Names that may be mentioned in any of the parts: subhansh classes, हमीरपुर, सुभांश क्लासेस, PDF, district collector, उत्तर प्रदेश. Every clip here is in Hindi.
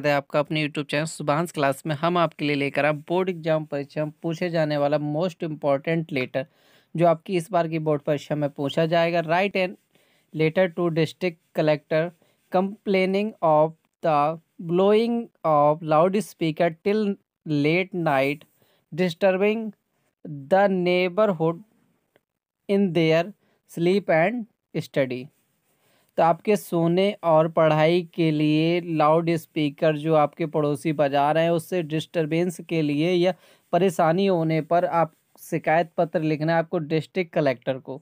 स्वागत है आपका अपने यूट्यूब चैनल सुभांश क्लास में। हम आपके लिए लेकर आए बोर्ड एग्जाम परीक्षा में पूछे जाने वाला मोस्ट इम्पॉर्टेंट लेटर जो आपकी इस बार की बोर्ड परीक्षा में पूछा जाएगा। Write and letter to district collector complaining of the blowing of loud speaker till late night disturbing the neighbourhood in their sleep and study. तो आपके सोने और पढ़ाई के लिए लाउड स्पीकर जो आपके पड़ोसी बजा रहे हैं उससे डिस्टर्बेंस के लिए या परेशानी होने पर आप शिकायत पत्र लिखना है आपको डिस्ट्रिक्ट कलेक्टर को।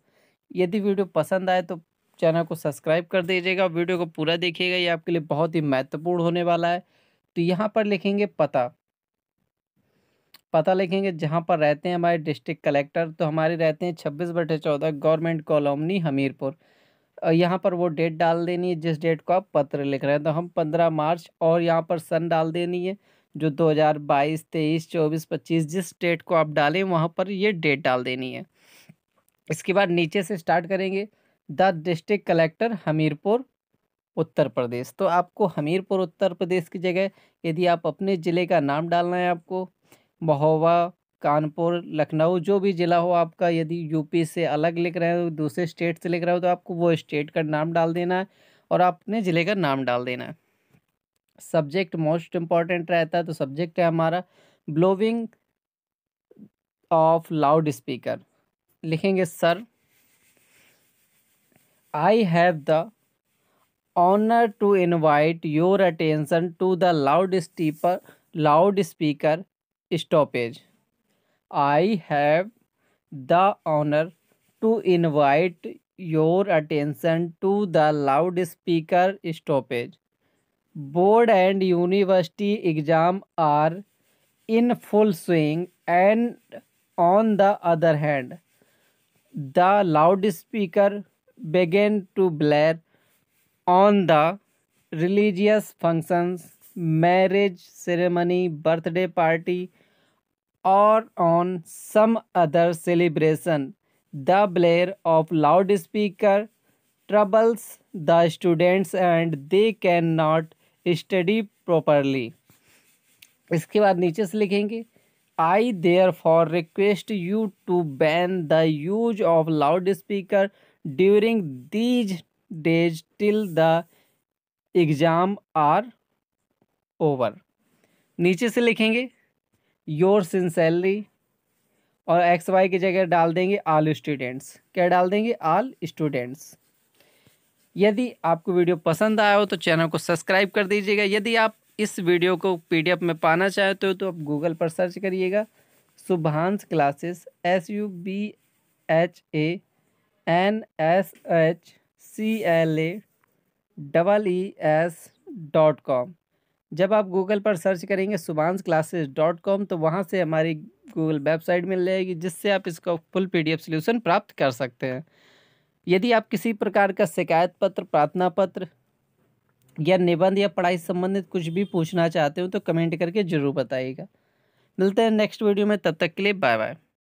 यदि वीडियो पसंद आए तो चैनल को सब्सक्राइब कर दीजिएगा, वीडियो को पूरा देखिएगा, ये आपके लिए बहुत ही महत्वपूर्ण होने वाला है। तो यहाँ पर लिखेंगे पता लिखेंगे जहाँ पर रहते हैं हमारे डिस्ट्रिक्ट कलेक्टर। तो हमारे रहते हैं 26/14 गवर्नमेंट कॉलोनी हमीरपुर। यहाँ पर वो डेट डाल देनी है जिस डेट को आप पत्र लिख रहे हैं। तो हम 15 मार्च और यहाँ पर सन डाल देनी है जो 2022, 23, 24, 25 जिस डेट को आप डालें वहाँ पर ये डेट डाल देनी है। इसके बाद नीचे से स्टार्ट करेंगे the district collector हमीरपुर उत्तर प्रदेश। तो आपको हमीरपुर उत्तर प्रदेश की जगह यदि आप अपने ज़िले का नाम डालना है, आपको महोबा, कानपुर, लखनऊ जो भी ज़िला हो आपका, यदि यूपी से अलग लिख रहे हो, दूसरे स्टेट से लिख रहे हो तो आपको वो स्टेट का नाम डाल देना है और अपने ज़िले का नाम डाल देना है। सब्जेक्ट मोस्ट इम्पॉर्टेंट रहता है, तो सब्जेक्ट है हमारा ब्लोइंग ऑफ लाउड स्पीकर। लिखेंगे sir I have the honour to invite your attention to the loud speaker stoppage. I have the honour to invite your attention to the loud speaker stoppage. Board and university exam are in full swing and on the other hand the loud speaker began to blare on the religious functions, marriage ceremony, birthday party, or on some other celebration. The blare of loudspeaker troubles the students and they cannot study properly. इसके बाद नीचे से लिखेंगे I therefore request you to ban the use of loudspeaker during these days till the exam are over. नीचे से लिखेंगे योर सिंसेरली और XY की जगह डाल देंगे आल स्टूडेंट्स। क्या डाल देंगे? All students. यदि आपको वीडियो पसंद आया हो तो चैनल को सब्सक्राइब कर दीजिएगा। यदि आप इस वीडियो को PDF में पाना चाहते हो तो आप गूगल पर सर्च करिएगा सुभांश क्लासेस SUBHANSHCLASES.com। जब आप गूगल पर सर्च करेंगे subhanshclasses.com तो वहाँ से हमारी गूगल वेबसाइट मिल जाएगी जिससे आप इसका फुल PDF सॉल्यूशन प्राप्त कर सकते हैं। यदि आप किसी प्रकार का शिकायत पत्र, प्रार्थना पत्र या निबंध या पढ़ाई संबंधित कुछ भी पूछना चाहते हो तो कमेंट करके ज़रूर बताइएगा। मिलते हैं नेक्स्ट वीडियो में, तब तक के लिए बाय बाय।